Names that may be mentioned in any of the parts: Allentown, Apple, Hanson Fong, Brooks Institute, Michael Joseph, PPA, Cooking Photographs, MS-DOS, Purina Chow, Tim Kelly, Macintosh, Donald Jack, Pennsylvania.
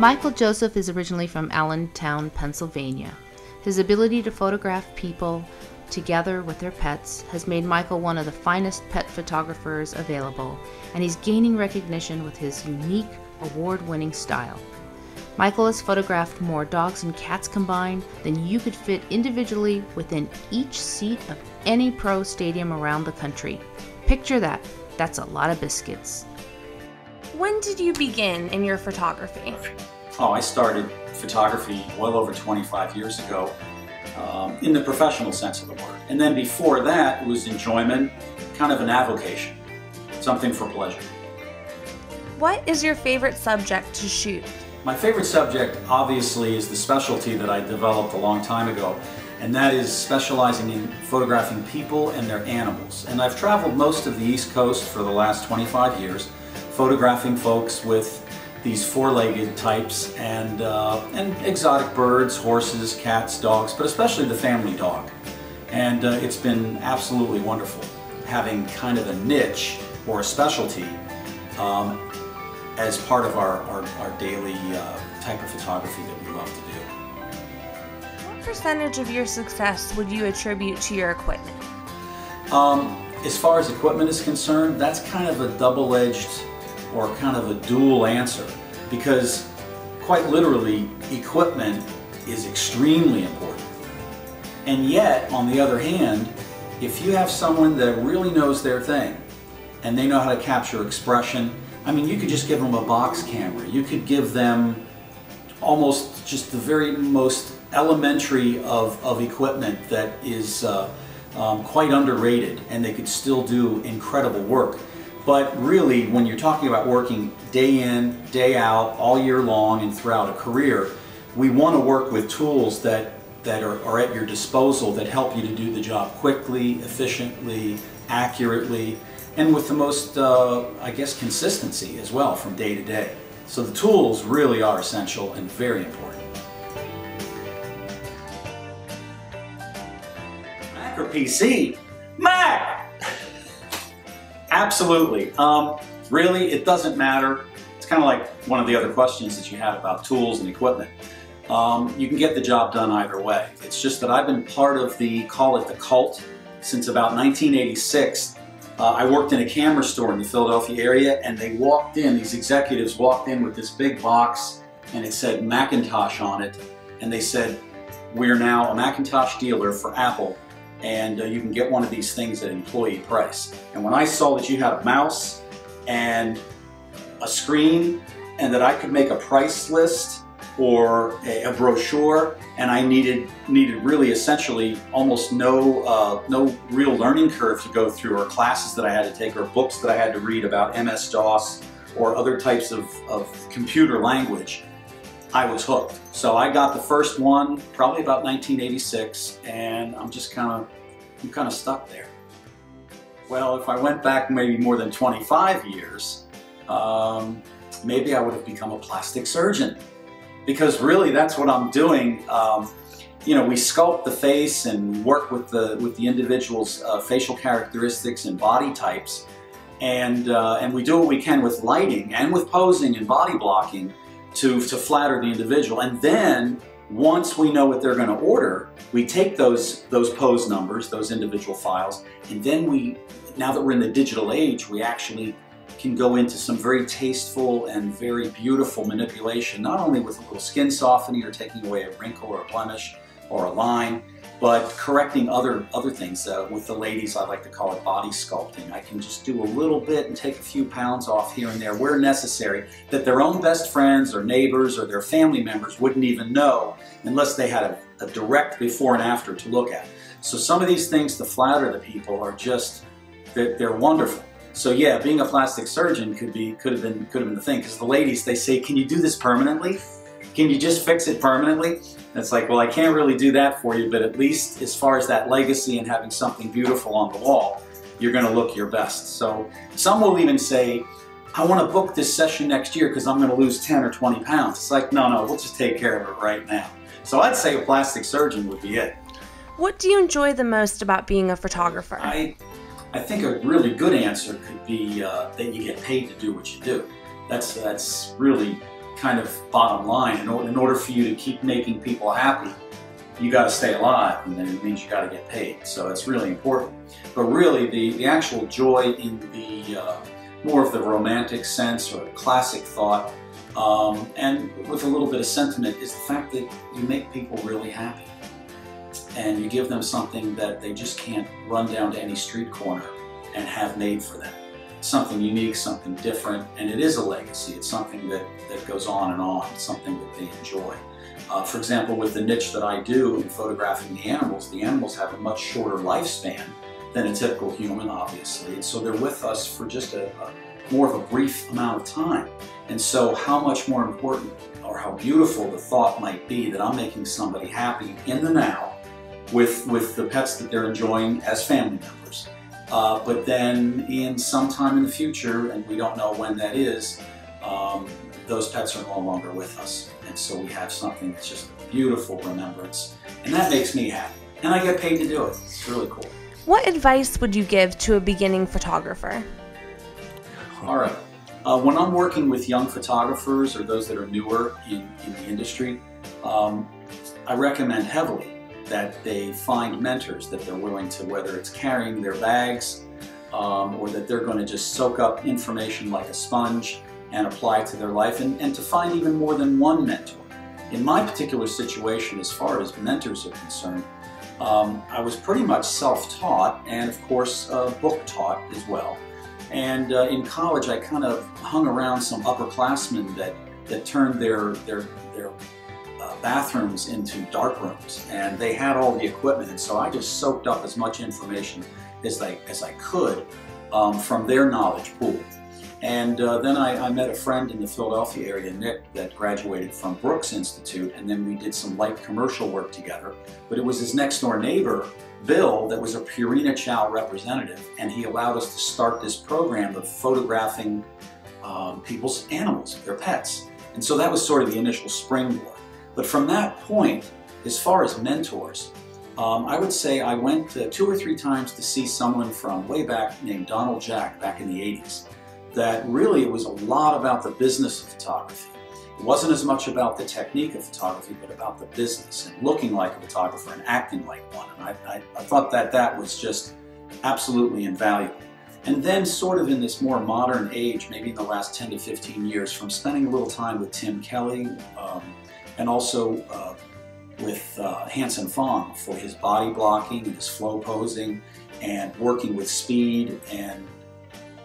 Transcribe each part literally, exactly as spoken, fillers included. Michael Joseph is originally from Allentown, Pennsylvania. His ability to photograph people together with their pets has made Michael one of the finest pet photographers available, and he's gaining recognition with his unique, award-winning style. Michael has photographed more dogs and cats combined than you could fit individually within each seat of any pro stadium around the country. Picture that. That's a lot of biscuits. When did you begin in your photography? Oh, I started photography well over twenty-five years ago, um, in the professional sense of the word. And then before that, it was enjoyment, kind of an avocation, something for pleasure. What is your favorite subject to shoot? My favorite subject, obviously, is the specialty that I developed a long time ago, and that is specializing in photographing people and their animals. And I've traveled most of the East Coast for the last twenty-five years, photographing folks with these four-legged types and, uh, and exotic birds, horses, cats, dogs, but especially the family dog. And uh, it's been absolutely wonderful having kind of a niche or a specialty um, as part of our, our, our daily uh, type of photography that we love to do. What percentage of your success would you attribute to your equipment? Um, as far as equipment is concerned, that's kind of a double-edged or kind of a dual answer, because quite literally equipment is extremely important. And yet, on the other hand, if you have someone that really knows their thing and they know how to capture expression, I mean, you could just give them a box camera. You could give them almost just the very most elementary of, of equipment that is uh, um, quite underrated, and they could still do incredible work. But really, when you're talking about working day in, day out, all year long, and throughout a career, we want to work with tools that, that are, are at your disposal that help you to do the job quickly, efficiently, accurately, and with the most, uh, I guess, consistency as well from day to day. So the tools really are essential and very important. Mac or P C? Mac! Absolutely. Um, really, it doesn't matter. It's kind of like one of the other questions that you had about tools and equipment. Um, you can get the job done either way. It's just that I've been part of the, call it the cult, since about nineteen eighty-six. Uh, I worked in a camera store in the Philadelphia area, and they walked in, these executives walked in with this big box, and it said Macintosh on it, and they said, we're now a Macintosh dealer for Apple, and uh, you can get one of these things at employee price. And when I saw that you had a mouse and a screen, and that I could make a price list or a, a brochure, and I needed needed really essentially almost no uh, no real learning curve to go through, or classes that I had to take, or books that I had to read about M S DOS or other types of, of computer language. I was hooked. So I got the first one probably about nineteen eighty-six, and I'm just kind of I'm kind of stuck there. Well, if I went back maybe more than twenty-five years, um, maybe I would have become a plastic surgeon. Because really, that's what I'm doing. Um, you know, we sculpt the face and we work with the with the individual's uh, facial characteristics and body types, and uh, and we do what we can with lighting and with posing and body blocking to to flatter the individual. And then once we know what they're going to order, we take those those pose numbers, those individual files, and then we, now that we're in the digital age, we actually can go into some very tasteful and very beautiful manipulation, not only with a little skin softening or taking away a wrinkle or a blemish or a line, but correcting other other things. Uh, with the ladies, I like to call it body sculpting. I can just do a little bit and take a few pounds off here and there where necessary, that their own best friends or neighbors or their family members wouldn't even know unless they had a, a direct before and after to look at. So some of these things to flatter the people are just, they're, they're wonderful. So yeah, being a plastic surgeon could be could have been could have been the thing, because the ladies, they say, "Can you do this permanently? Can you just fix it permanently?" And it's like, well, I can't really do that for you, but at least as far as that legacy and having something beautiful on the wall, you're going to look your best. So some will even say, "I want to book this session next year because I'm going to lose ten or twenty pounds." It's like, no, no, we'll just take care of it right now. So I'd say a plastic surgeon would be it. What do you enjoy the most about being a photographer? I, I think a really good answer could be uh, that you get paid to do what you do. That's, that's really kind of bottom line. In order, in order for you to keep making people happy, you got to stay alive, and then it means you got to get paid. So it's really important. But really, the, the actual joy in the uh, more of the romantic sense or the classic thought, um, and with a little bit of sentiment, is the fact that you make people really happy, and you give them something that they just can't run down to any street corner and have made for them. Something unique, something different, and it is a legacy. It's something that, that goes on and on. It's something that they enjoy. Uh, for example, with the niche that I do in photographing the animals, the animals have a much shorter lifespan than a typical human, obviously. And so they're with us for just a, a more of a brief amount of time. And so how much more important or how beautiful the thought might be that I'm making somebody happy in the now with, with the pets that they're enjoying as family members. Uh, but then in sometime in the future, and we don't know when that is, um, those pets are no longer with us. And so we have something that's just a beautiful remembrance. And that makes me happy. And I get paid to do it. It's really cool. What advice would you give to a beginning photographer? All right. Uh, when I'm working with young photographers or those that are newer in, in the industry, um, I recommend heavily that they find mentors that they're willing to, whether it's carrying their bags um, or that they're going to just soak up information like a sponge and apply it to their life, and, and to find even more than one mentor. In my particular situation, as far as mentors are concerned, um, I was pretty much self-taught and, of course, uh, book-taught as well. And uh, in college, I kind of hung around some upperclassmen that, that turned their, their, their Uh, bathrooms into dark rooms, and they had all the equipment, and so I just soaked up as much information as I, as I could um, from their knowledge pool. And uh, then I, I met a friend in the Philadelphia area, Nick, that graduated from Brooks Institute, and then we did some light commercial work together. But it was his next door neighbor, Bill, that was a Purina Chow representative, and he allowed us to start this program of photographing um, people's animals, their pets. And so that was sort of the initial springboard. But from that point, as far as mentors, um, I would say I went uh, two or three times to see someone from way back named Donald Jack back in the eighties, that really it was a lot about the business of photography. It wasn't as much about the technique of photography, but about the business and looking like a photographer and acting like one. And I, I, I thought that that was just absolutely invaluable. And then sort of in this more modern age, maybe in the last ten to fifteen years, from spending a little time with Tim Kelly, um, and also uh, with uh, Hanson Fong for his body blocking and his flow posing and working with speed, and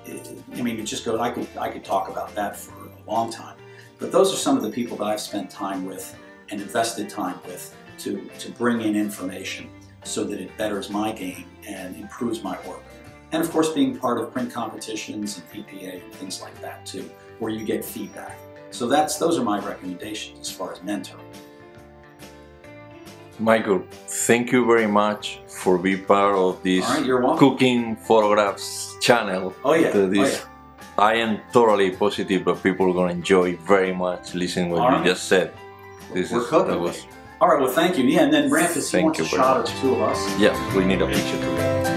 it, I mean, it just goes. I could I could talk about that for a long time. But those are some of the people that I've spent time with and invested time with to to bring in information so that it betters my game and improves my work. And of course, being part of print competitions and P P A and things like that too, where you get feedback. So that's, those are my recommendations as far as mentoring. Michael, thank you very much for being part of this right, Cooking Photographs channel. Oh yeah. This, oh, yeah. I am totally positive that people are going to enjoy very much listening to what right. you just said. This We're is cooking. Was... All right, well, thank you. Yeah, and then Ramp, if you want a shot or two of us. Yeah, we need a picture together.